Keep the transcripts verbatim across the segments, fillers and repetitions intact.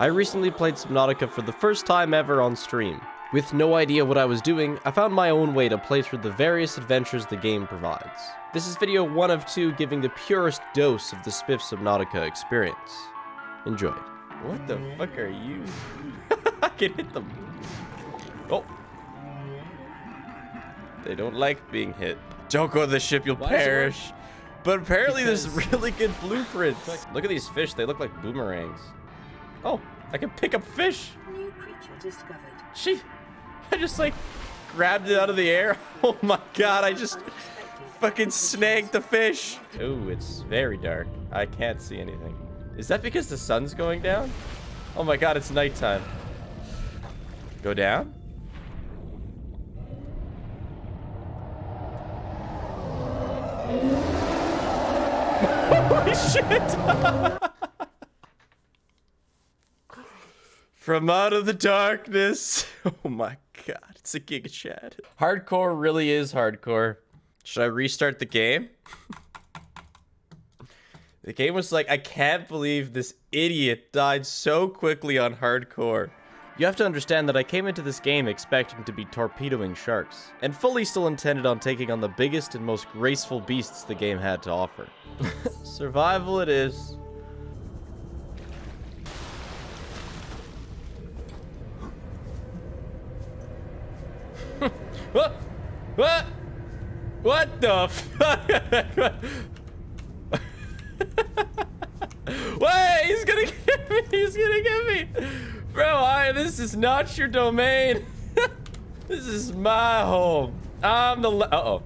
I recently played Subnautica for the first time ever on stream. With no idea what I was doing, I found my own way to play through the various adventures the game provides. This is video one of two giving the purest dose of the Spiff Subnautica experience. Enjoy. What the fuck are you? I can hit them. Oh. They don't like being hit. Don't go to the ship, you'll Why perish. But apparently because... there's really good blueprints. Like, look at these fish, they look like boomerangs. Oh, I can pick up fish. New creature discovered. She, I just like grabbed it out of the air. Oh my God, I just fucking snagged the fish. Oh, it's very dark. I can't see anything. Is that because the sun's going down? Oh my God, it's nighttime. Go down? Holy shit! From out of the darkness. Oh my God, it's a giga chat. Hardcore really is hardcore. Should I restart the game? The game was like, I can't believe this idiot died so quickly on hardcore. You have to understand that I came into this game expecting to be torpedoing sharks, and fully still intended on taking on the biggest and most graceful beasts the game had to offer. Survival it is. What? What? What the fuck? Wait, he's gonna get me, he's gonna get me. Bro, I, this is not your domain. This is my home. I'm the, uh-oh.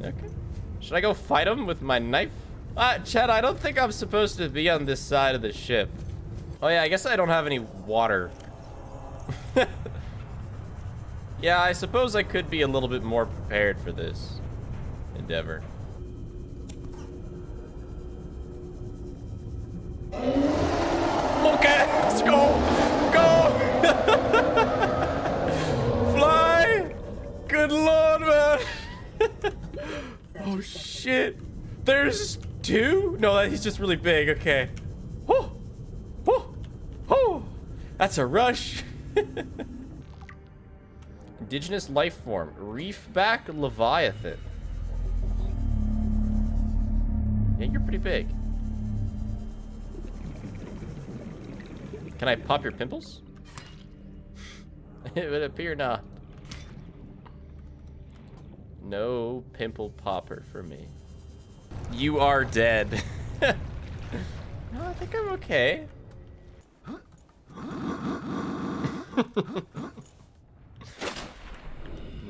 Okay. Should I go fight him with my knife? Uh, Chad, I don't think I'm supposed to be on this side of the ship. Oh yeah, I guess I don't have any water. Yeah, I suppose I could be a little bit more prepared for this endeavor. Okay, let's go! Go! Fly! Good Lord, man! Oh shit! There's two? No, he's just really big, okay. Oh! Oh! Oh! That's a rush! Indigenous life form, reefback leviathan. Yeah, you're pretty big. Can I pop your pimples? It would appear not. No pimple popper for me. You are dead. No, I think I'm okay.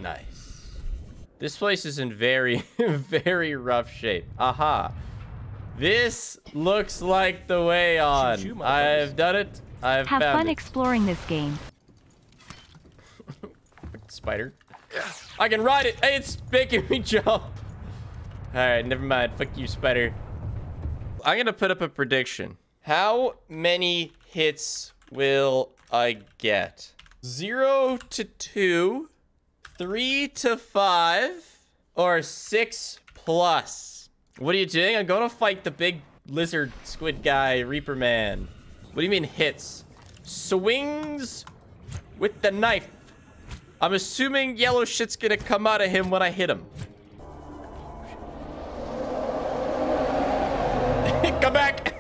Nice. This place is in very, very rough shape. Aha. This looks like the way on. I've done it. I've Have found fun it. exploring this game. Spider. I can ride it. Hey, it's making me jump. All right, never mind. Fuck you, spider. I'm going to put up a prediction. How many hits will I get? Zero to two. Three to five or six plus. What are you doing? I'm going to fight the big lizard squid guy, Reaper man. What do you mean hits? Swings with the knife. I'm assuming yellow shit's going to come out of him when I hit him. Come back.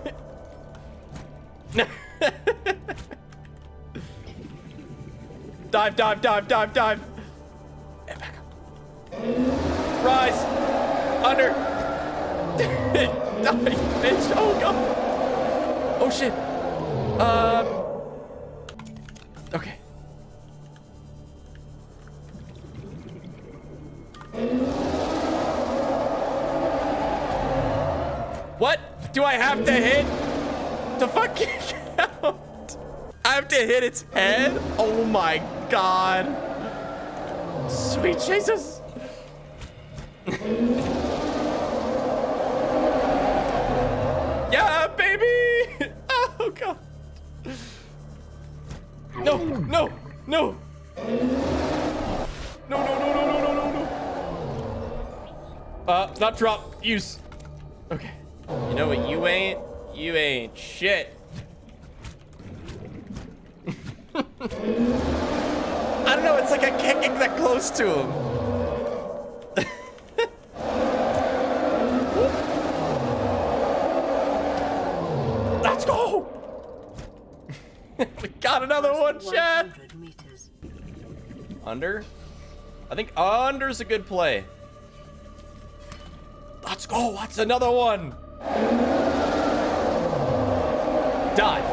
Dive, dive, dive, dive, dive. Rise! Under! Die, bitch! Oh, God! Oh, shit! Um... Okay. What do I have to hit to fucking count? I have to hit its head? Oh, my God. Sweet Jesus. Yeah, baby! Oh, God. No, no, no. No, no, no, no, no, no, no, no. Uh, not drop, use. Okay. You know what you ain't? You ain't shit. I don't know, it's like I can't get that close to him. Let's go! We got another one, Chad! Under? I think under's a good play. Let's go! That's another one! Dive.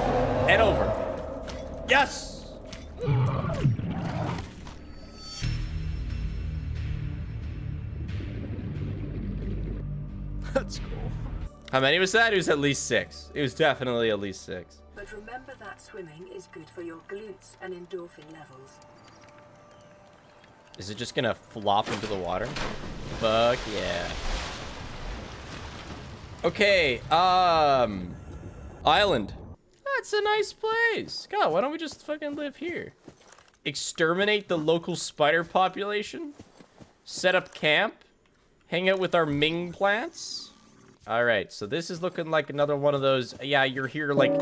And over. Yes! That's cool. How many was that? It was at least six. It was definitely at least six. But remember that swimming is good for your glutes and endorphin levels. Is it just gonna flop into the water? Fuck yeah. Okay, um... island. That's a nice place. God, why don't we just fucking live here? Exterminate the local spider population? Set up camp? Hang out with our Ming plants. All right, so this is looking like another one of those. Yeah, you're here like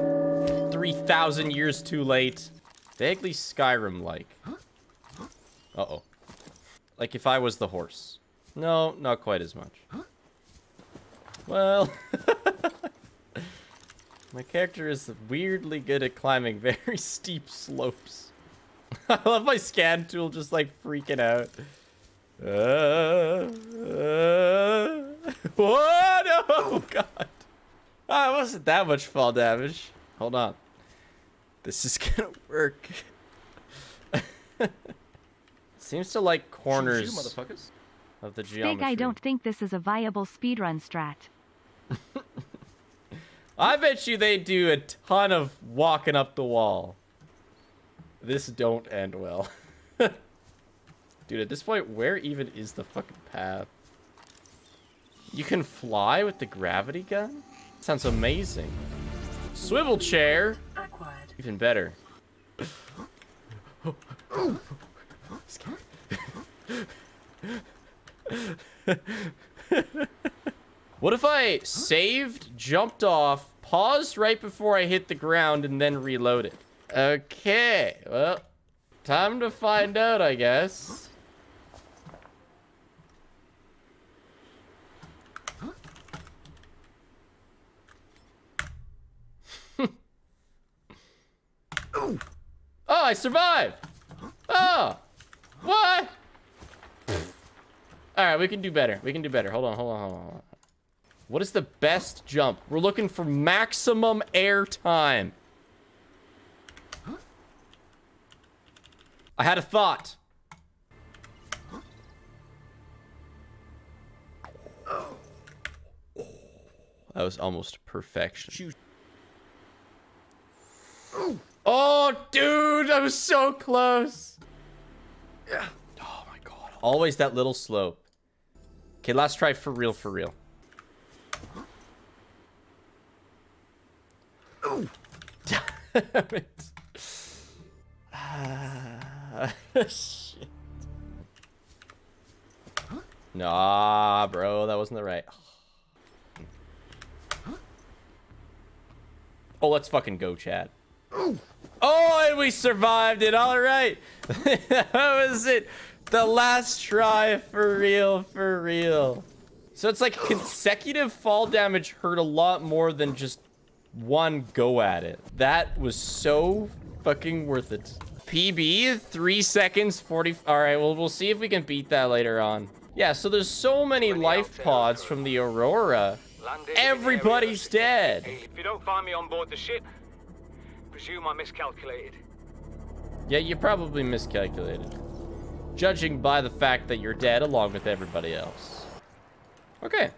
three thousand years too late. Vaguely Skyrim-like. Uh-oh. Like if I was the horse. No, not quite as much. Well, my character is weirdly good at climbing very steep slopes. I love my scan tool just like freaking out. Uh, uh, oh no! Oh, God! Oh, it wasn't that much fall damage. Hold on. This is gonna work. Seems to like corners motherfuckers of the geometry. Big, I don't think this is a viable speedrun strat. I bet you they do a ton of walking up the wall. This don't end well. Dude, at this point, where even is the fucking path? You can fly with the gravity gun? Sounds amazing. Swivel chair? Acquired. Even better. What if I saved, jumped off, paused right before I hit the ground, and then reloaded? Okay, well, time to find out, I guess. Oh, I survived. Oh, what? All right, we can do better. We can do better. Hold on, hold on, hold on, hold on. What is the best jump? We're looking for maximum air time. I had a thought. Oh, that was almost perfection. Oh, dude, I was so close. Yeah. Oh my God. Always that little slope. Okay, last try for real, for real. Oh. Damn it. Ah, shit. Huh? Nah, bro, that wasn't the right. Huh? Oh, let's fucking go, Chad. Ooh. Oh, and we survived it. All right. That was it. The last try for real, for real. So it's like consecutive fall damage hurt a lot more than just one go at it. That was so fucking worth it. P B, three seconds, forty. All right, well, we'll see if we can beat that later on. Yeah, so there's so many life pods from the Aurora. Everybody's dead. If you don't find me on board the ship, presume I miscalculated. Yeah, you probably miscalculated, judging by the fact that you're dead along with everybody else. Okay.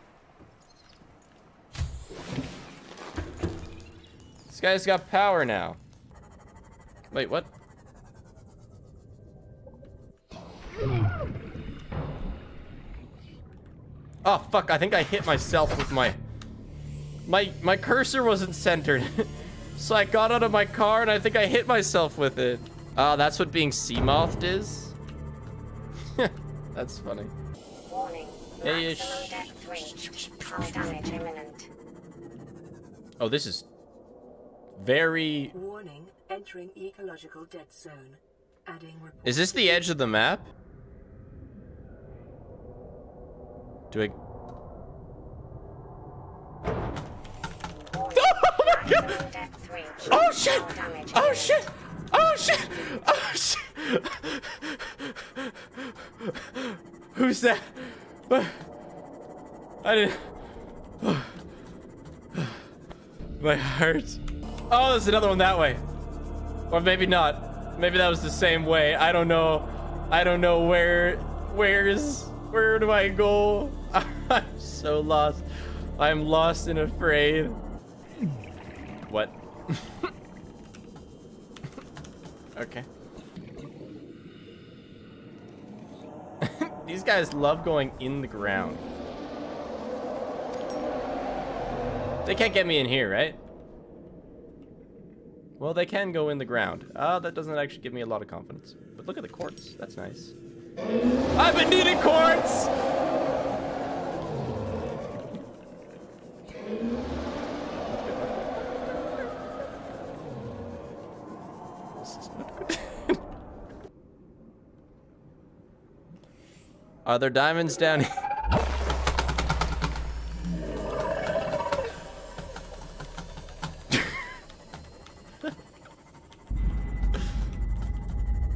This guy's got power now. Wait, what? Oh, fuck, I think I hit myself with my... My, my cursor wasn't centered. So I got out of my car and I think I hit myself with it. Ah, uh, that's what being Seamoth is? That's funny. Warning. Hey, sh- sh- sh- sh- sh- sh- sh- sh- Oh, this is very... Warning, entering ecological dead zone. Adding report. Is this the edge of the map? Do I... Oh my god! Oh shit! Oh shit! Oh shit! Oh shit! Who's that? I didn't... My heart. Oh, there's another one that way. Or maybe not. Maybe that was the same way. I don't know. I don't know where... Where's... Where do I go? I'm so lost. I'm lost and afraid. What? Okay. These guys love going in the ground. They can't get me in here, right? Well, they can go in the ground. Ah, uh, that doesn't actually give me a lot of confidence. But look at the quartz. That's nice. I've been needing quartz! Are there diamonds down here?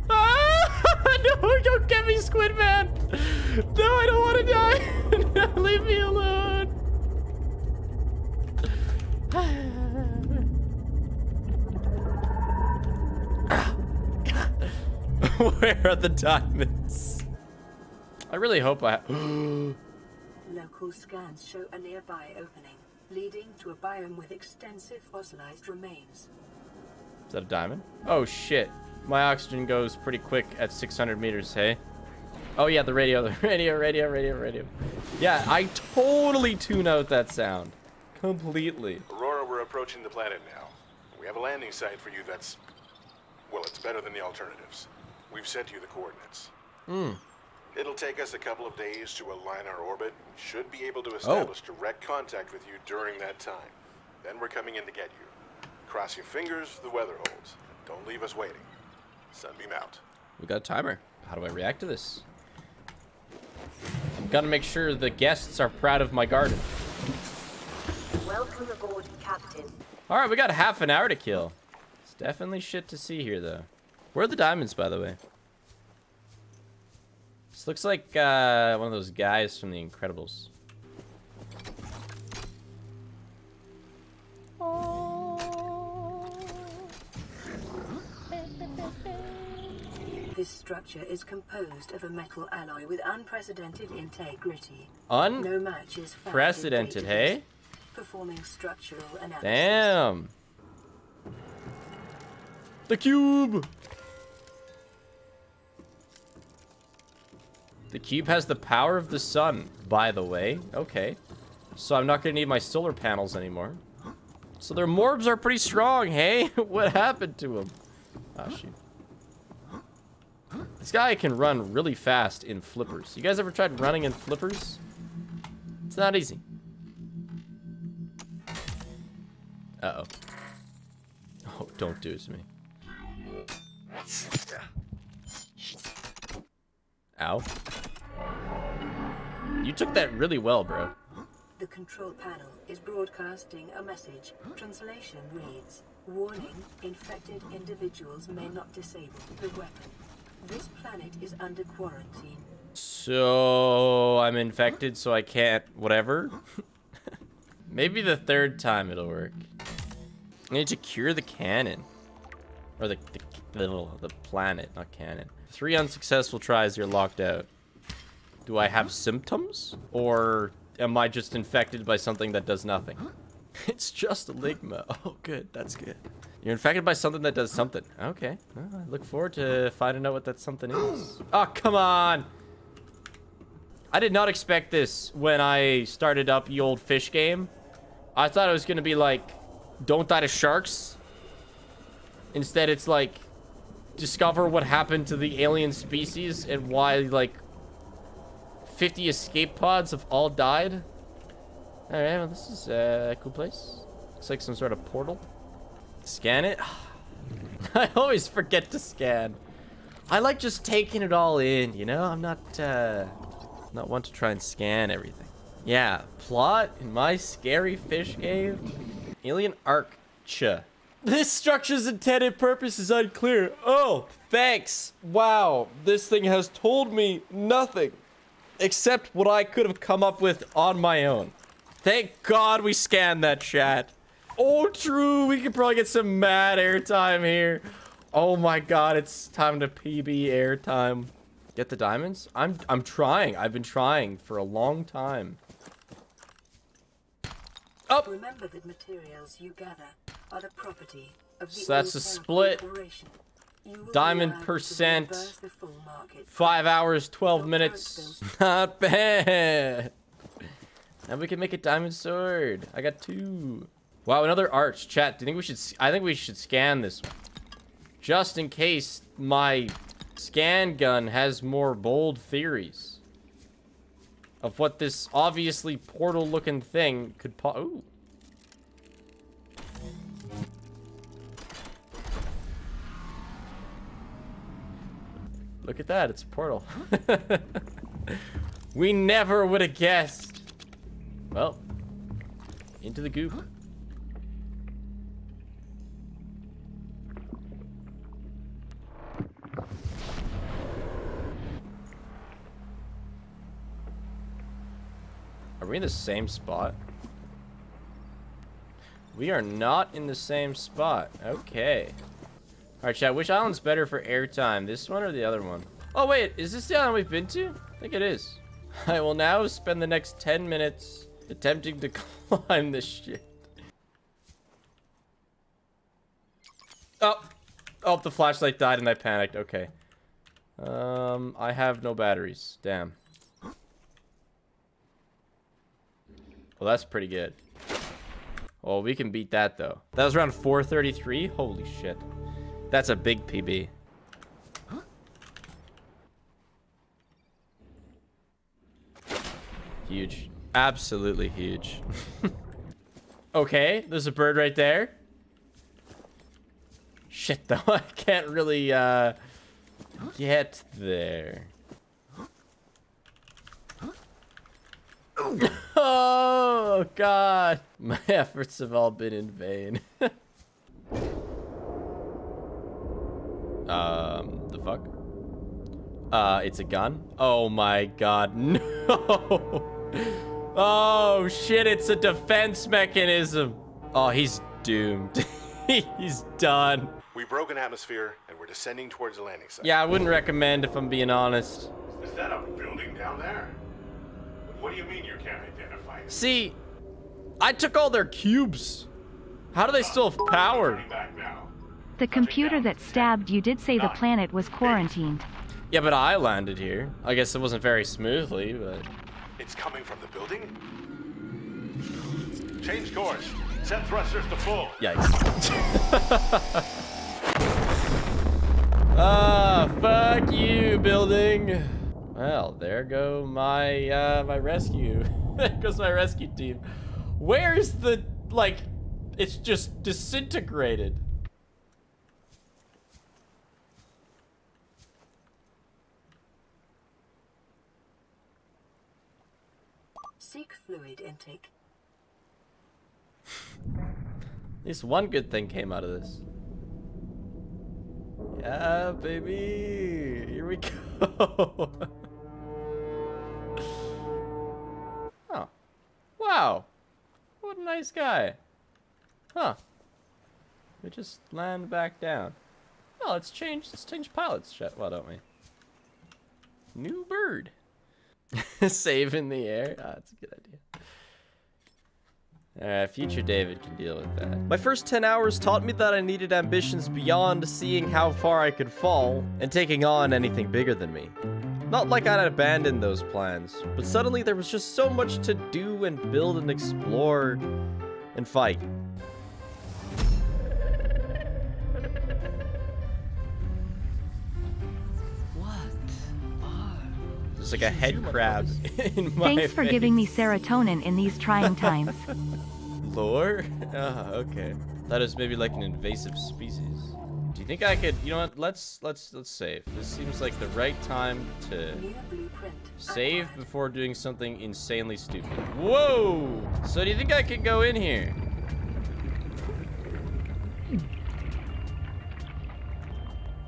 Ah, no, don't get me, Squid Man. No, I don't want to die. Leave me alone. Where are the diamonds? I really hope I... Local scans show a nearby opening, leading to a biome with extensive fossilized remains. Is that a diamond? Oh, shit. My oxygen goes pretty quick at six hundred meters, hey? Oh, yeah, the radio, the radio, radio, radio, radio. Yeah, I totally tune out that sound. Completely. Aurora, we're approaching the planet now. We have a landing site for you that's... Well, it's better than the alternatives. We've sent you the coordinates. Hmm. It'll take us a couple of days to align our orbit. We should be able to establish oh. direct contact with you during that time. Then we're coming in to get you. Cross your fingers, the weather holds. Don't leave us waiting. Sunbeam out. We got a timer. How do I react to this? I've got to make sure the guests are proud of my garden. Welcome aboard, Captain. All right, we got half an hour to kill. It's definitely shit to see here, though. Where are the diamonds, by the way? This looks like uh, one of those guys from The Incredibles. This structure is composed of a metal alloy with unprecedented integrity. Un no matches found precedented, hey? Performing structural analysis. Damn. The cube. The cube has the power of the sun, by the way. Okay. So I'm not going to need my solar panels anymore. So their morbs are pretty strong, hey? What happened to them? Oh, shoot. This guy can run really fast in flippers. You guys ever tried running in flippers? It's not easy. Uh-oh. Oh, don't do it to me. Ow. You took that really well, bro. The control panel is broadcasting a message. Translation reads, warning, infected individuals may not disable the weapon. This planet is under quarantine. So I'm infected, so I can't whatever. Maybe the third time it'll work. I need to cure the cannon. Or the, the, the, the planet, not cannon. Three unsuccessful tries, you're locked out. Do I have symptoms? Or am I just infected by something that does nothing? It's just Ligma. Oh, good. That's good. You're infected by something that does something. Okay. Well, I look forward to finding out what that something is. Oh, come on. I did not expect this when I started up the old fish game. I thought it was going to be like, don't die to sharks. Instead, it's like, discover what happened to the alien species and why, like, fifty escape pods have all died. All right, well, this is a cool place. Looks like some sort of portal. Scan it? I always forget to scan. I like just taking it all in, you know? I'm not, uh, not one to try and scan everything. Yeah, plot in my scary fish cave. Alien Archa. This structure's intended purpose is unclear. Oh, thanks. Wow, this thing has told me nothing except what I could have come up with on my own. Thank God we scanned that, chat. Oh, true. We could probably get some mad airtime here. Oh my God, it's time to P B airtime. Get the diamonds? I'm I'm trying. I've been trying for a long time. Up. Oh. Remember that materials you gather are the property of the so that's a split. Diamond percent. Five hours, twelve minutes. Not bad. Now we can make a diamond sword. I got two. Wow, another arch. Chat, do you think we should? I think we should scan this one, just in case my scan gun has more bold theories of what this obviously portal-looking thing could. Po Ooh. Look at that! It's a portal. We never would have guessed. Well, into the goop. Are we in the same spot? We are not in the same spot. Okay. Alright, chat. Which island's better for airtime? This one or the other one? Oh, wait. Is this the island we've been to? I think it is. I will now spend the next ten minutes... attempting to climb this shit. Oh! Oh, the flashlight died and I panicked. Okay. Um, I have no batteries. Damn. Well, that's pretty good. Well, we can beat that, though. That was around four thirty-three? Holy shit. That's a big P B. Huge. Absolutely huge. Okay, there's a bird right there. Shit, though, I can't really uh, get there. Oh, God. My efforts have all been in vain. um, the fuck? Uh, it's a gun? Oh, my God. No. Oh, shit, it's a defense mechanism. Oh, he's doomed. He's done. We broke an atmosphere, and we're descending towards the landing site. Yeah, I wouldn't recommend, if I'm being honest. Is that a building down there? What do you mean you can't identify it? See, I took all their cubes. How do they uh, still have power? The computer that stabbed you did say Nine. the planet was quarantined. Yeah, but I landed here. I guess it wasn't very smoothly, but... It's coming from the building? Change course. Set thrusters to full. Yikes. Ah, fuck you, building. Well, there go my, uh, my rescue. There goes my rescue team. Where's the, like, it's just disintegrated. Seek fluid intake. At least one good thing came out of this. Yeah, baby. Here we go. Oh. Wow. What a nice guy. Huh. We just land back down. Oh, let's change let's change pilots, shit. Why don't we? New bird. Save in the air? Oh, that's a good idea. Alright, future David can deal with that. My first ten hours taught me that I needed ambitions beyond seeing how far I could fall and taking on anything bigger than me. Not like I'd abandoned those plans, but suddenly there was just so much to do and build and explore and fight. Like a head crab in my Thanks for face. giving me serotonin in these trying times. lore? Ah, oh, okay. Thought it was maybe like an invasive species. Do you think I could? You know what? Let's let's let's save. This seems like the right time to save before doing something insanely stupid. Whoa! So do you think I could go in here?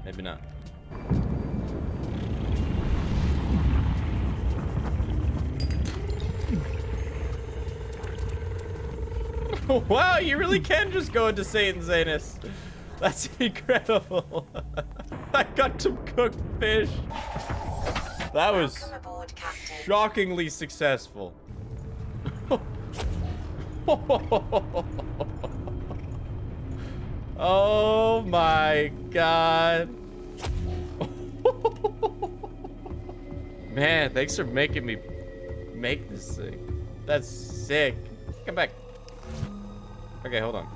Maybe not. Wow, you really can just go into Satan's anus. That's incredible. I got some cooked fish. That was shockingly successful. Oh my God. Man, thanks for making me make this thing. That's sick. Come back. Okay, hold on.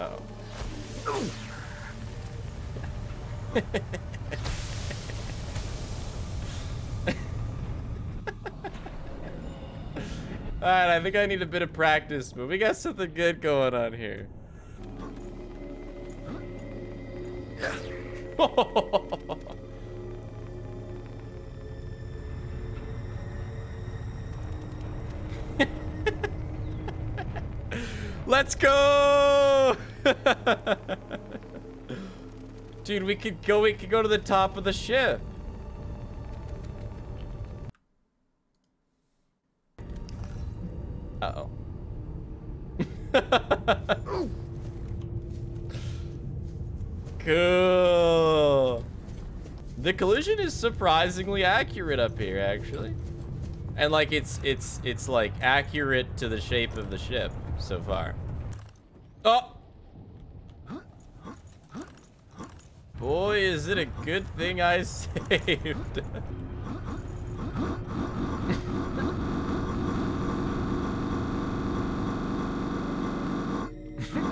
Uh-oh. Alright, I think I need a bit of practice, but we got something good going on here. Let's go! Dude, we could go we could go to the top of the ship. Uh-oh. Cool. The collision is surprisingly accurate up here, actually. And like it's it's it's like accurate to the shape of the ship so far. Oh! Boy, is it a good thing I saved.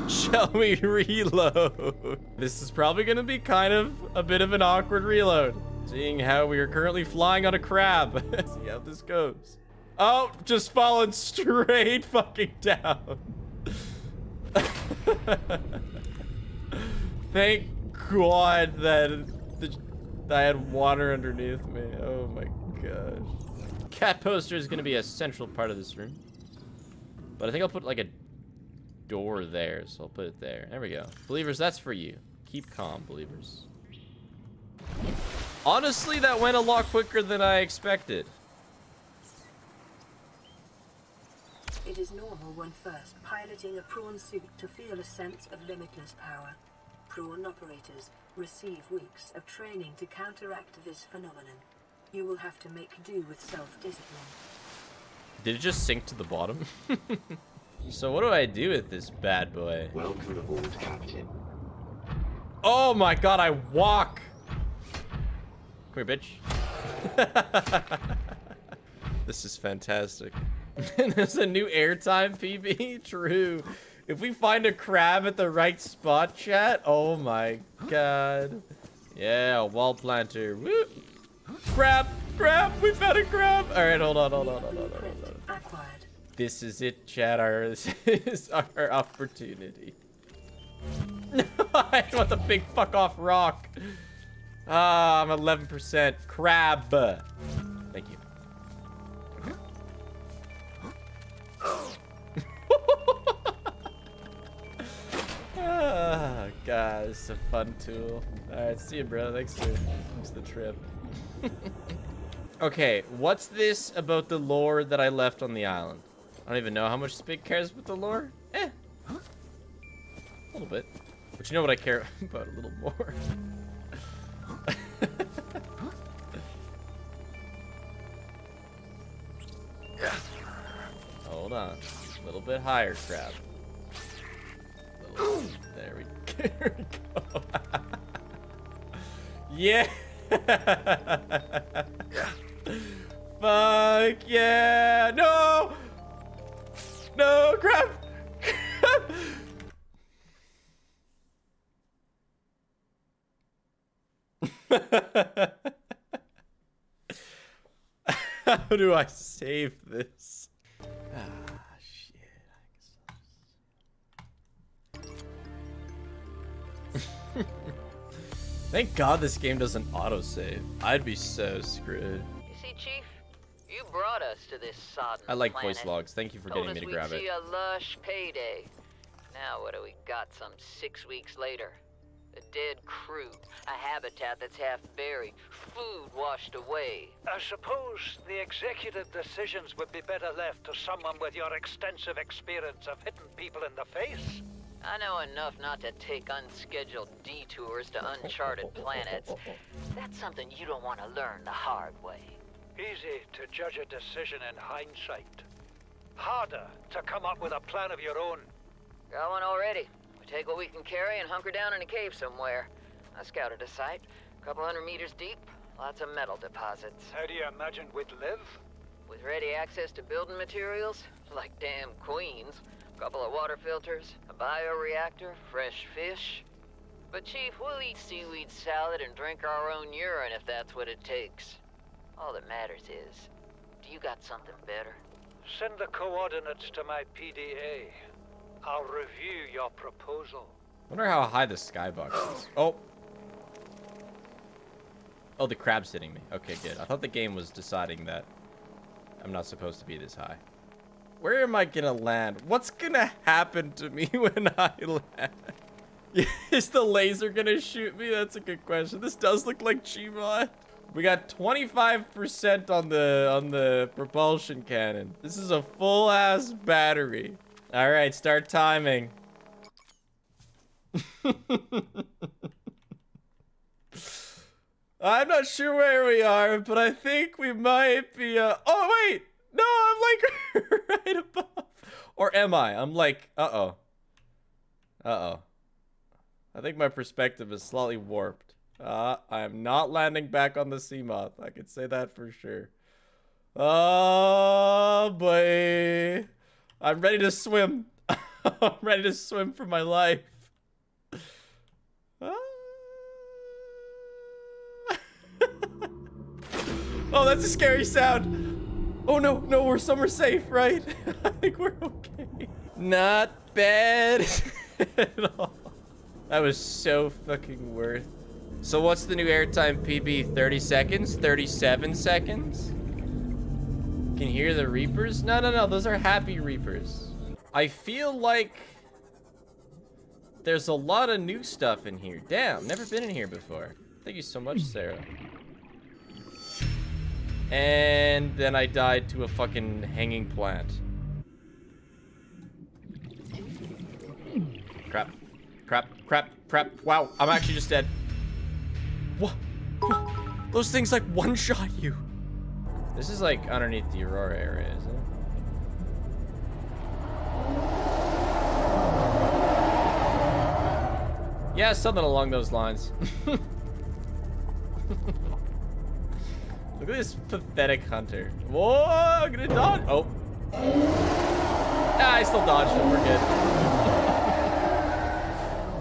Shall we reload? This is probably gonna be kind of a bit of an awkward reload. Seeing how we are currently flying on a crab. See how this goes. Oh, just falling straight fucking down. Thank God that I had water underneath me. Oh my gosh. Cat poster is going to be a central part of this room. But I think I'll put like a door there, so I'll put it there. There we go. Believers, that's for you. Keep calm, believers. Honestly, that went a lot quicker than I expected. It is normal when first piloting a prawn suit to feel a sense of limitless power. Prawn operators receive weeks of training to counteract this phenomenon. You will have to make do with self-discipline. Did it just sink to the bottom? So what do I do with this bad boy? Welcome aboard, Captain. Oh my God, I walk! Come here, bitch. This is fantastic. There's a new airtime P B. True. If we find a crab at the right spot, chat. Oh my God. Yeah, wall planter. Woo. Crab, crab. We found a crab. All right, hold on, hold on, hold on, hold on, hold on. This is it, chat. Our this is our opportunity. No, I want the big fuck off rock. Ah, I'm eleven percent crab. Thank you. Oh, God, it's a fun tool. All right, see you, bro. Thanks for, thanks for the trip. Okay, what's this about the lore that I left on the island? I don't even know how much this big cares about the lore. Eh, a little bit. But you know what I care about a little more. Hold on, a little bit higher, crab. There we go. There we go. Yeah. Fuck yeah. No. No, crap. Crap. How do I save this? Ah, shit. Thank God this game doesn't autosave. I'd be so screwed. You see, Chief? You brought us to this sodden I like planet. Voice logs. Thank you for Told getting me to grab it. See a lush payday. Now what do we got some six weeks later? A dead crew, a habitat that's half buried, food washed away. I suppose the executive decisions would be better left to someone with your extensive experience of hitting people in the face. I know enough not to take unscheduled detours to uncharted planets. That's something you don't want to learn the hard way. Easy to judge a decision in hindsight. Harder to come up with a plan of your own. Got one already. Take what we can carry and hunker down in a cave somewhere. I scouted a site, a couple hundred meters deep, lots of metal deposits. How do you imagine we'd live? With ready access to building materials, like damn queens, a couple of water filters, a bioreactor, fresh fish. But Chief, we'll eat seaweed salad and drink our own urine if that's what it takes. All that matters is, do you got something better? Send the coordinates to my P D A. I'll review your proposal. Wonder how high the skybox is. Oh. Oh, the crab's hitting me. Okay, good. I thought the game was deciding that I'm not supposed to be this high. Where am I gonna land? What's gonna happen to me when I land? Is the laser gonna shoot me? That's a good question. This does look like Seamoth. We got twenty-five percent on the on the propulsion cannon. This is a full-ass battery. All right, start timing. I'm not sure where we are, but I think we might be, uh, oh wait, no, I'm like right above. Or am I? I'm like, uh-oh. Uh-oh. I think my perspective is slightly warped. Uh, I'm not landing back on the Seamoth. I could say that for sure. Oh, boy. I'm ready to swim. I'm ready to swim for my life. Ah. Oh, that's a scary sound. Oh, no, no, we're somewhere safe, right? I think we're okay. Not bad at all. That was so fucking worth it. So what's the new airtime P B? thirty seconds? thirty-seven seconds? Can hear the Reapers? No, no, no. Those are happy Reapers. I feel like there's a lot of new stuff in here. Damn, never been in here before. Thank you so much, Sarah. And then I died to a fucking hanging plant. Crap. Crap. Crap. Crap. Wow. I'm actually just dead. What? Those things like one-shot you. This is like underneath the Aurora area, isn't it? Yeah, something along those lines. Look at this pathetic hunter. Whoa, I'm gonna dodge. Oh. Ah, I still dodged him.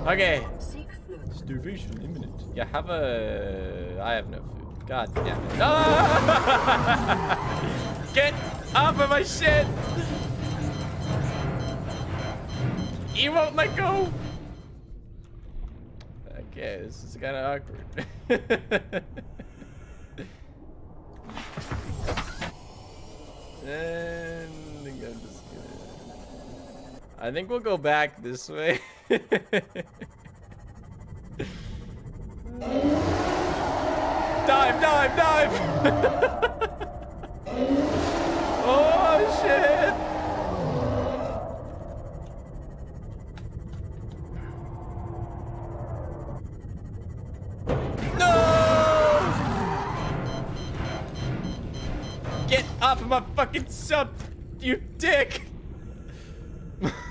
We're good. Okay. Starvation imminent. Yeah, have a. I have no food. God damn it. Oh! Get off of my shit! He won't let go! Okay, this is kind of awkward. And I think I'm just gonna... I think we'll go back this way. Dive, dive, dive! Oh, shit! No! Get off of my fucking sub, you dick!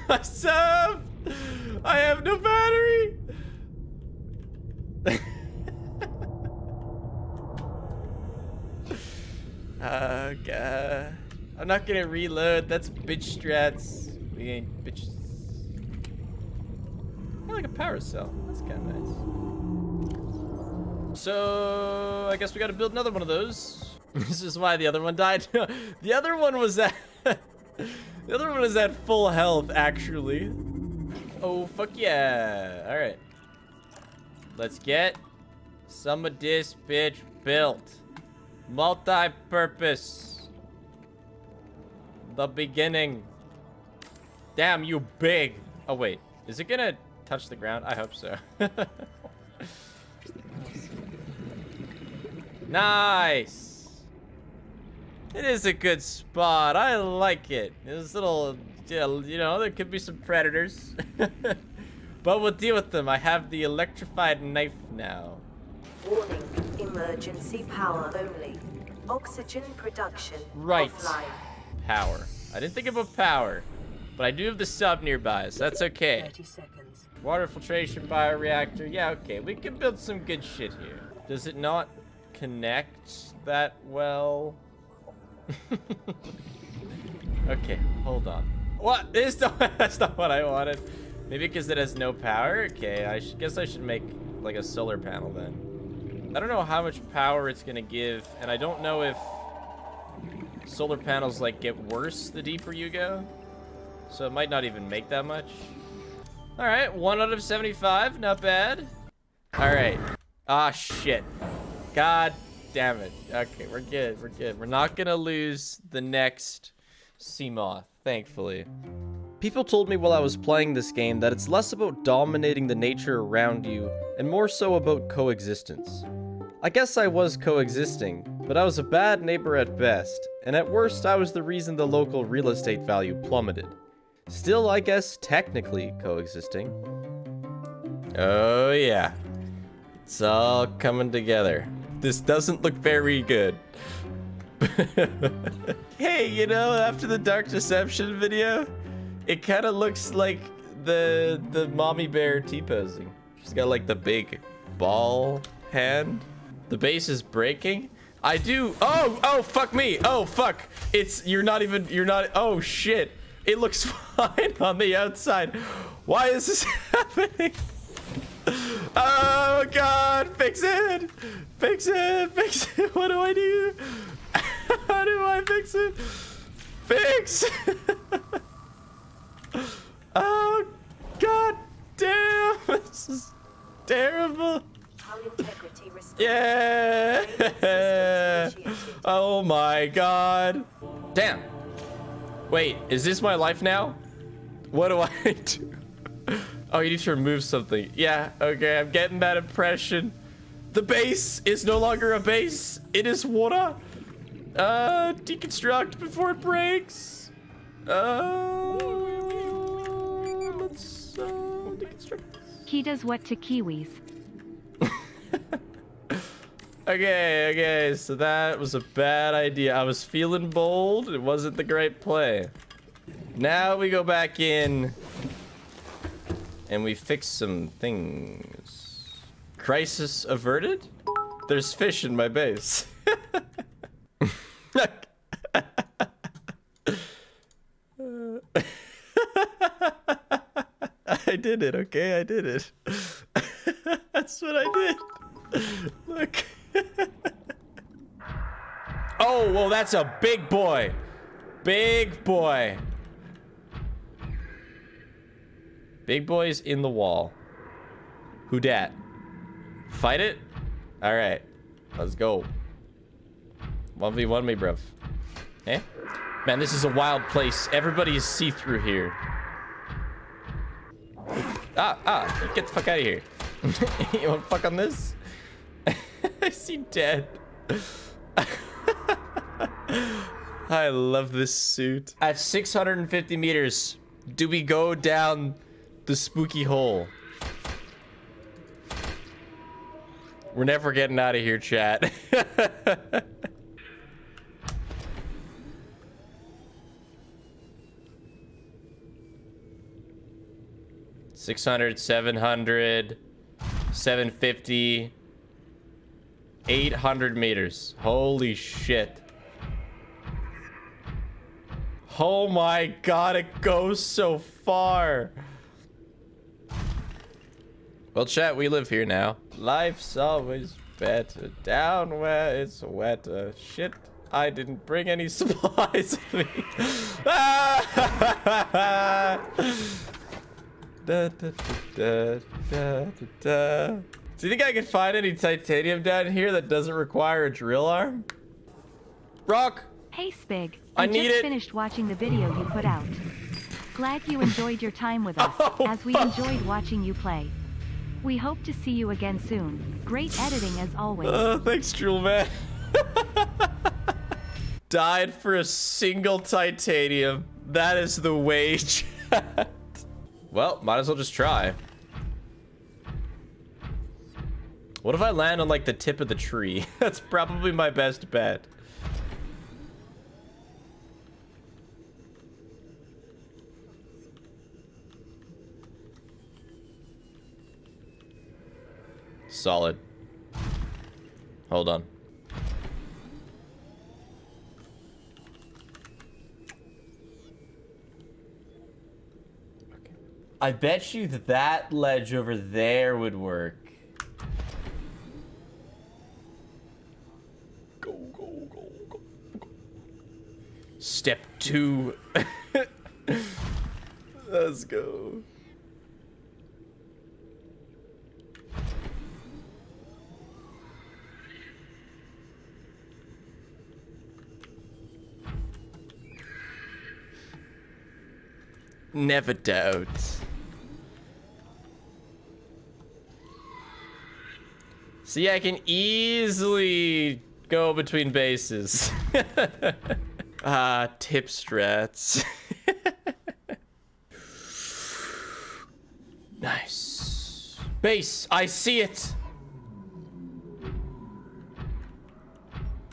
My sub! I have no battery! Uh, God. I'm not gonna reload. That's bitch strats. We ain't bitches. I like a power cell. That's kind of nice. So, I guess we gotta build another one of those. This is why the other one died. The other one was at the other one was at full health, actually. Oh fuck yeah! All right, let's get some of this bitch built. Multi-purpose. The beginning. Damn you, big. Oh wait, is it gonna touch the ground? I hope so. Nice. It is a good spot. I like it. This little, you know, there could be some predators, but we'll deal with them. I have the electrified knife now. Warning, emergency power only. Oxygen production. Right. Offline. Power. I didn't think about power, but I do have the sub nearby, so that's okay. thirty seconds. Water filtration bioreactor. Yeah, okay. We can build some good shit here. Does it not connect that well? Okay, hold on. What? It's not, that's not what I wanted. Maybe because it has no power? Okay, I should, guess I should make like a solar panel then. I don't know how much power it's gonna give, and I don't know if solar panels like get worse the deeper you go. So it might not even make that much. All right, one out of seventy-five, not bad. All right. Ah, shit. God damn it. Okay, we're good, we're good. We're not gonna lose the next Seamoth, thankfully. People told me while I was playing this game that it's less about dominating the nature around you and more so about coexistence. I guess I was coexisting, but I was a bad neighbor at best, and at worst I was the reason the local real estate value plummeted. Still, I guess technically coexisting. Oh yeah. It's all coming together. This doesn't look very good. Hey, you know, after the Dark Deception video, it kind of looks like the the mommy bear T-posing. She's got like the big ball hand. The base is breaking. I do. Oh, oh, fuck me. Oh, fuck. It's you're not even you're not. Oh, shit. It looks fine on the outside. Why is this happening? Oh god, fix it! Fix it! Fix it! What do I do? How do I fix it? Fix! Oh god damn! This is terrible! Yeah! Oh my god! Damn! Wait, is this my life now? What do I do? Oh, you need to remove something. Yeah, okay, I'm getting that impression. The base is no longer a base. It is water. Uh, deconstruct before it breaks. Uh, let's uh, deconstruct. He does what to Kiwis. Okay, okay, so that was a bad idea. I was feeling bold. It wasn't the great play. Now we go back in. And we fix some things. Crisis averted? There's fish in my base. I did it, okay? I did it. That's what I did. Look. Oh, well, that's a big boy. Big boy. Big boy's in the wall. Who dat? Fight it? All right, let's go. one v one me, bruv. Eh? Man, this is a wild place. Everybody is see-through here. Ah, ah, get the fuck out of here. You wanna fuck on this? Is he dead? I love this suit. At six hundred fifty meters, do we go down the spooky hole? We're never getting out of here, chat. six hundred, seven hundred, seven fifty, eight hundred meters. Holy shit. Oh my god, it goes so far. Well, chat, we live here now. Life's always better down where it's wetter. Shit, I didn't bring any supplies with me. Ah! Da, da, da, da, da, da. Do you think I can find any titanium down here that doesn't require a drill arm? Rock! Hey Spig, I, I need just it. finished watching the video you put out. Glad you enjoyed your time with us, oh, as we fuck. enjoyed watching you play. We hope to see you again soon. Great editing as always. Uh, thanks, Jewel Man. Died for a single titanium. That is the wage. Well, might as well just try. What if I land on, like, the tip of the tree? That's probably my best bet. Solid. Hold on. I bet you that that ledge over there would work. Go, go, go, go, go. Step two. Let's go. Never doubt. See, I can easily go between bases. Ah, tip strats. Nice. Base, I see it.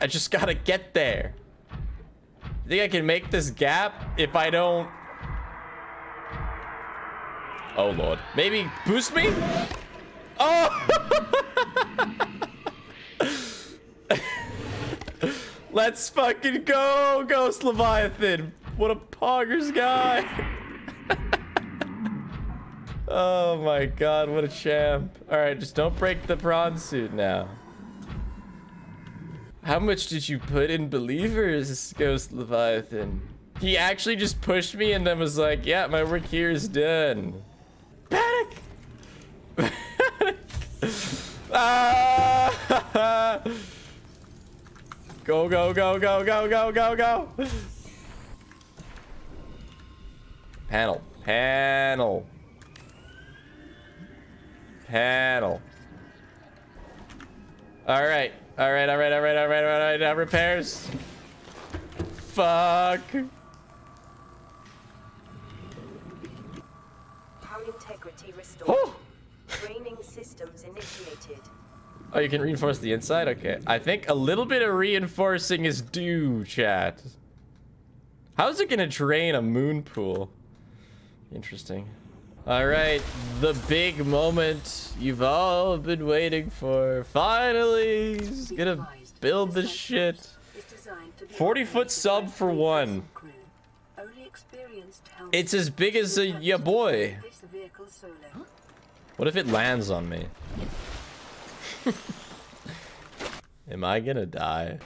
I just gotta get there. You think I can make this gap if I don't? Oh lord. Maybe boost me? Oh! Let's fucking go, Ghost Leviathan! What a poggers guy! Oh my god, what a champ. Alright, just don't break the prawn suit now. How much did you put in believers, Ghost Leviathan? He actually just pushed me and then was like, yeah, my work here is done. Panic! Panic! Ah! Go, go, go, go, go, go, go, go. Panel. Panel. Panel. All right. All right, all right, all right, all right, all right, all right. Now repairs. Fuck. Power integrity restored. Oh. Training systems initiated. Oh, you can reinforce the inside? Okay. I think a little bit of reinforcing is due, chat. How's it gonna drain a moon pool? Interesting. Alright, the big moment you've all been waiting for. Finally! He's gonna build this shit. forty foot sub for one. It's as big as a ya boy. What if it lands on me? Am I gonna die?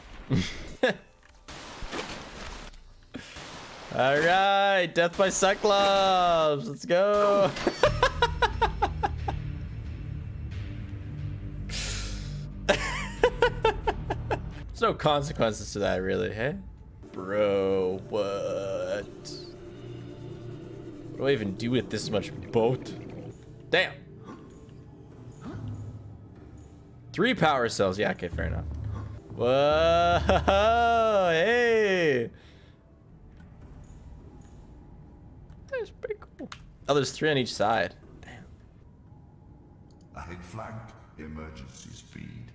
All right, death by Cyclops. Let's go. There's no consequences to that, really, hey? Bro, what? What do I even do with this much boat? Damn. Three power cells. Yeah, okay, fair enough. Whoa, hey. That's pretty cool. Oh, there's three on each side. Damn. I had flagged emergency speed.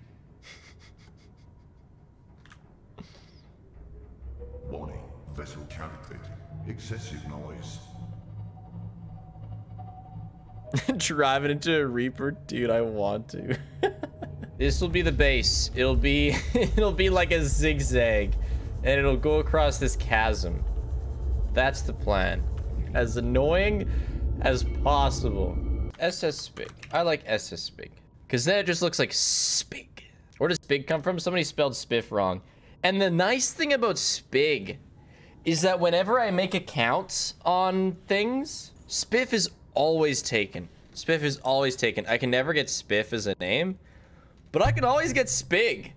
Warning, vessel calibrated. Excessive noise. Driving into a Reaper? Dude, I want to. This will be the base. It'll be, it'll be like a zigzag, and it'll go across this chasm. That's the plan. As annoying as possible. S S Spig. I like S S Spig. Cause then it just looks like Spig. Where does Spig come from? Somebody spelled Spiff wrong. And the nice thing about Spig is that whenever I make accounts on things, Spiff is always taken. Spiff is always taken. I can never get Spiff as a name, but I can always get Spig.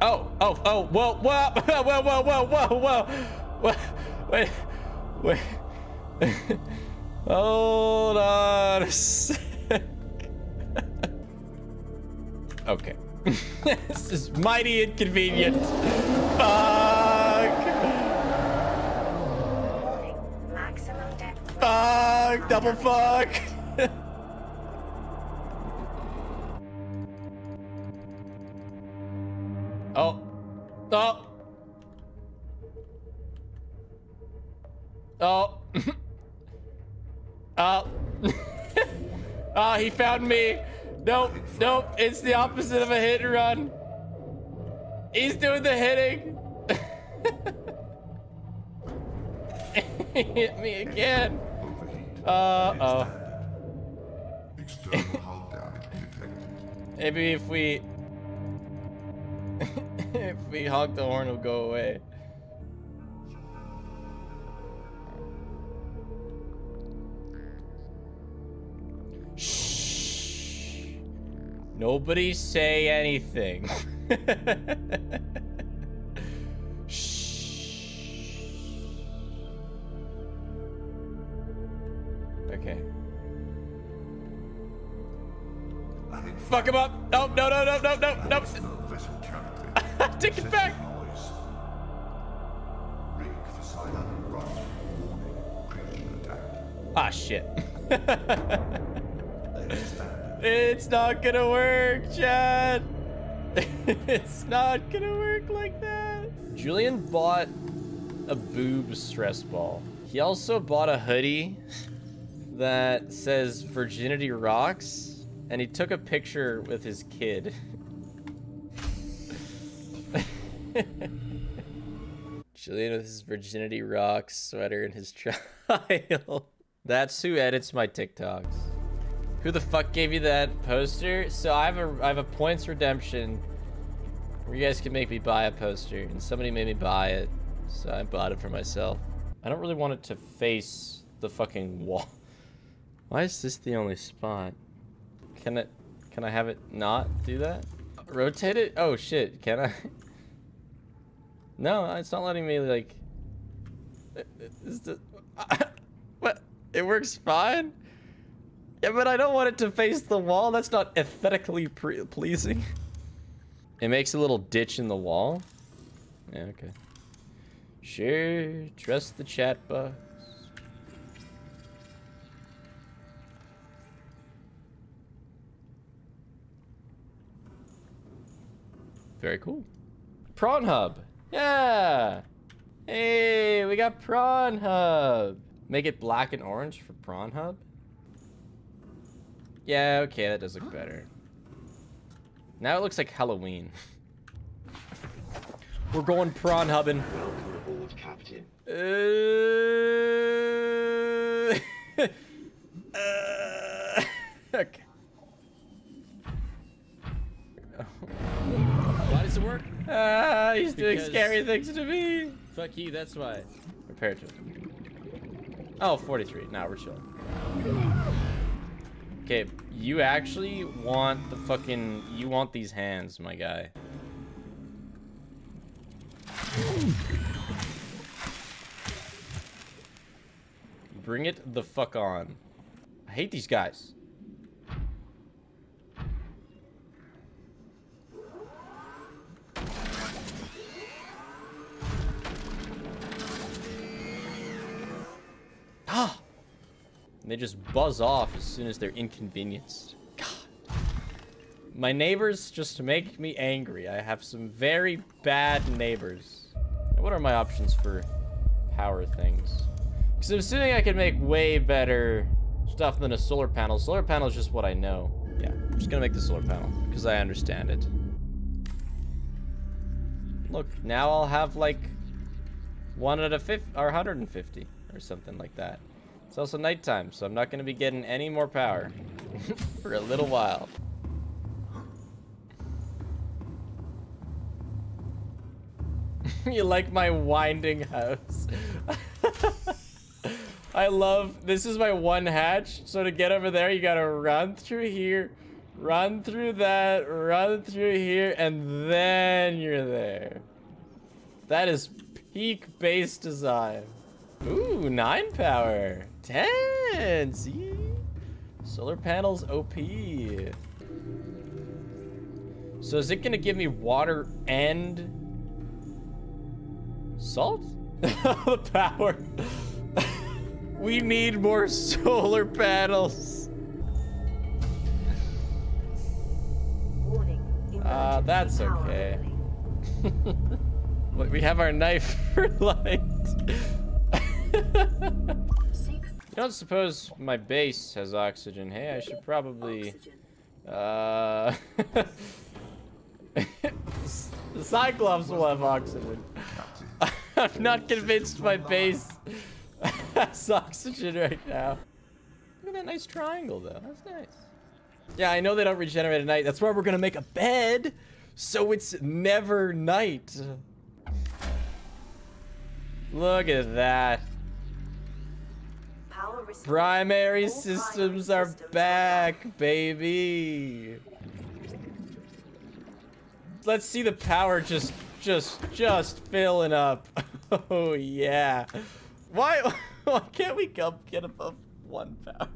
Oh, oh, oh, whoa, whoa, whoa, whoa, whoa, whoa, whoa, whoa. Wait, wait. Hold on a sec. Okay. This is mighty inconvenient. Fuck. Fuck, double fuck. Oh. Oh. Oh. Oh. Oh, he found me. Nope, nope, it's the opposite of a hit and run. He's doing the hitting. He hit me again. Uh-oh. Maybe if we... if we honk the horn, it'll go away. Nobody say anything. Shh. Okay. Fuck him up. No, no, no, no, no, no, no. Take it back. Ah, shit. It's not gonna work, Chad. It's not gonna work like that. Julian bought a boob stress ball. He also bought a hoodie that says virginity rocks, and he took a picture with his kid. Julian with his virginity rocks sweater and his child. That's who edits my TikToks. Who the fuck gave you that poster? So I have a I have a points redemption where you guys can make me buy a poster, and somebody made me buy it, so I bought it for myself. I don't really want it to face the fucking wall. Why is this the only spot? Can it? Can I have it not do that? Rotate it? Oh shit! Can I? No, it's not letting me like. Is the what? It works fine. Yeah, but I don't want it to face the wall. That's not aesthetically pre pleasing. It makes a little ditch in the wall. Yeah, okay. Sure, trust the chat box. Very cool. Prawn Hub. Yeah. Hey, we got Prawn Hub. Make it black and orange for Prawn Hub. Yeah, okay, that does look better. Now it looks like Halloween. We're going prawn hubbing. Welcome aboard, Captain. Uh... uh... Okay. Why does it work? Ah, uh, he's because... doing scary things to me. Fuck you, that's why. Repair to. Oh, forty-three. Now nah, we're chilling. Okay, you actually want the fucking, you want these hands, my guy. Bring it the fuck on. I hate these guys. Ah! And they just buzz off as soon as they're inconvenienced. God. My neighbors just make me angry. I have some very bad neighbors. Now, what are my options for power things? Because I'm assuming I could make way better stuff than a solar panel. Solar panel is just what I know. Yeah, I'm just gonna make the solar panel because I understand it. Look, now I'll have like one out of fifty or one hundred fifty or something like that. It's also nighttime, so I'm not going to be getting any more power for a little while. You like my winding house. I love, this is my one hatch, so to get over there, you gotta run through here, run through that, run through here, and then you're there. That is peak base design. Ooh, nine power. ten, see? Solar panels O P. So is it gonna give me water and salt? The power. We need more solar panels. Ah, uh, that's okay. We have our knife for light. You don't suppose my base has oxygen? Hey, I should probably. Uh, the Cyclops will have oxygen. I'm not convinced my base has oxygen right now. Look at that nice triangle, though. That's nice. Yeah, I know they don't regenerate at night. That's why we're gonna make a bed, so it's never night. Look at that. Primary systems are back, baby. Let's see the power just, just, just filling up. Oh yeah. Why, why can't we go get above one power?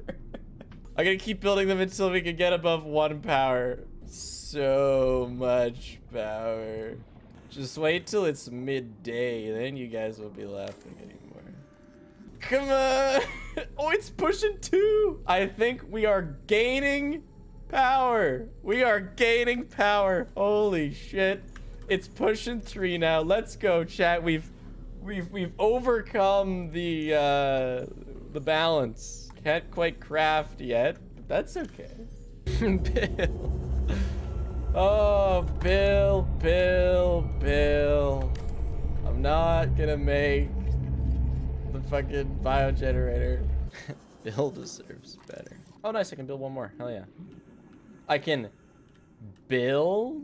I'm gonna keep building them until we can get above one power. So much power. Just wait till it's midday, then you guys will be laughing anymore. Come on! Oh, it's pushing two! I think we are gaining power! We are gaining power! Holy shit! It's pushing three now. Let's go, chat. We've we've we've overcome the uh the balance. Can't quite craft yet, but that's okay. Bill. Oh, Bill, Bill, Bill. I'm not gonna make the fucking biogenerator. Bill deserves better. Oh, nice, I can build one more. Hell yeah. I can build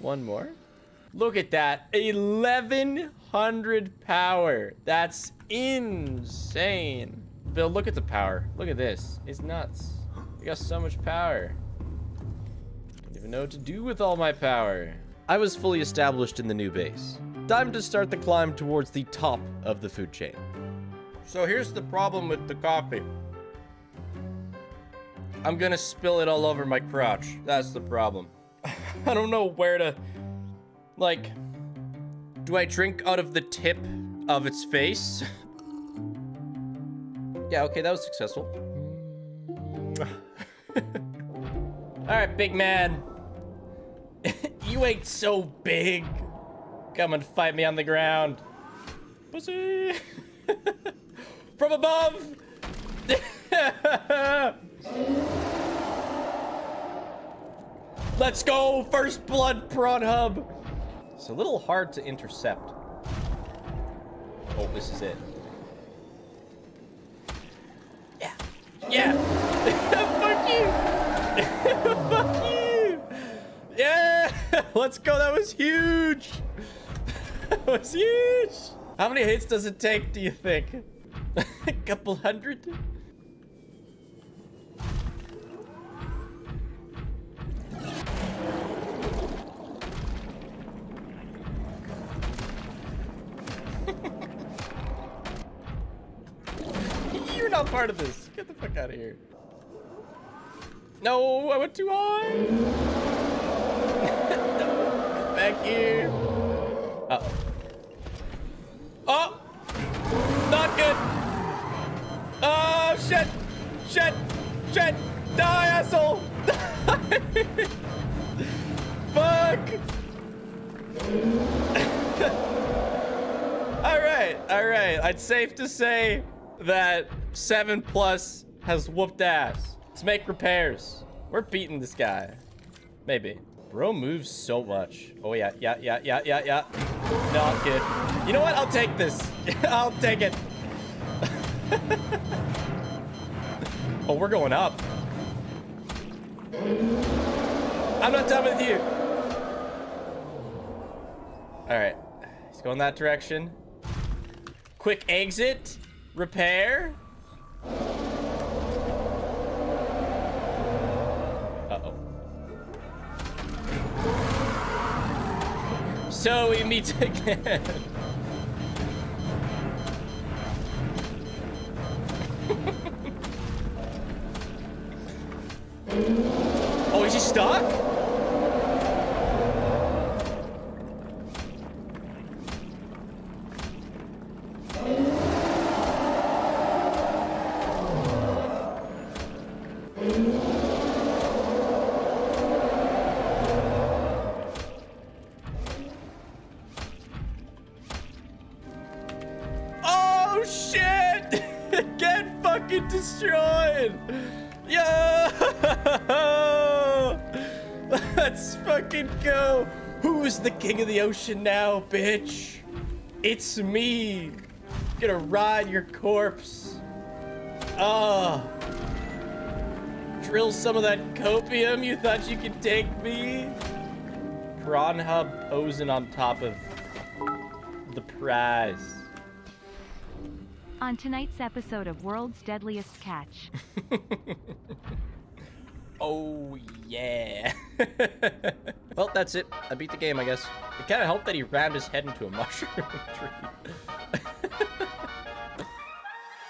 one more? Look at that, eleven hundred power. That's insane. Bill, look at the power. Look at this, it's nuts. You got so much power. Know what to do with all my power. I was fully established in the new base. Time to start the climb towards the top of the food chain. So here's the problem with the coffee. I'm gonna spill it all over my crotch. That's the problem. I don't know where to, like, do I drink out of the tip of its face? Yeah, okay, that was successful. All right, big man. You ain't so big. Come and fight me on the ground. Pussy. From above. Let's go. First blood, prawn hub. It's a little hard to intercept. Oh, this is it. Yeah. Yeah. Fuck you. Fuck you! Yeah! Let's go, that was huge! That was huge! How many hits does it take, do you think? A couple hundred? You're not part of this. Get the fuck out of here. No, I went too high. No, back here. Uh oh. Oh! Not good. Oh, shit. Shit. Shit. Die, asshole. Die. Fuck. All right. All right. It's safe to say that seven plus has whooped ass. Let's make repairs. We're beating this guy. Maybe. Bro moves so much. Oh, yeah, yeah, yeah, yeah, yeah, yeah. Not good. You know what? I'll take this. I'll take it. Oh, we're going up. I'm not done with you. All right. He's go in that direction. Quick exit. Repair. Uh-oh. So we meet again. Oh, is he stuck? Oh shit! Get fucking destroyed! Yo! Let's fucking go! Who's the king of the ocean now, bitch? It's me! I'm gonna ride your corpse. Ah! Oh. Drill some of that copium. You thought you could take me? Piranha posing on top of the prize. On tonight's episode of World's Deadliest Catch. Oh, yeah. Well, that's it. I beat the game, I guess. It kind of helped that he rammed his head into a mushroom tree.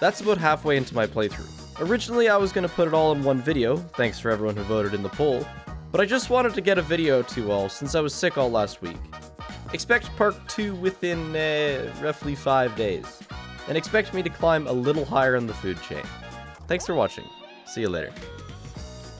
That's about halfway into my playthrough. Originally, I was going to put it all in one video. Thanks for everyone who voted in the poll. But I just wanted to get a video to all since I was sick all last week. Expect part two within uh, roughly five days. And expect me to climb a little higher in the food chain. Thanks for watching. See you later.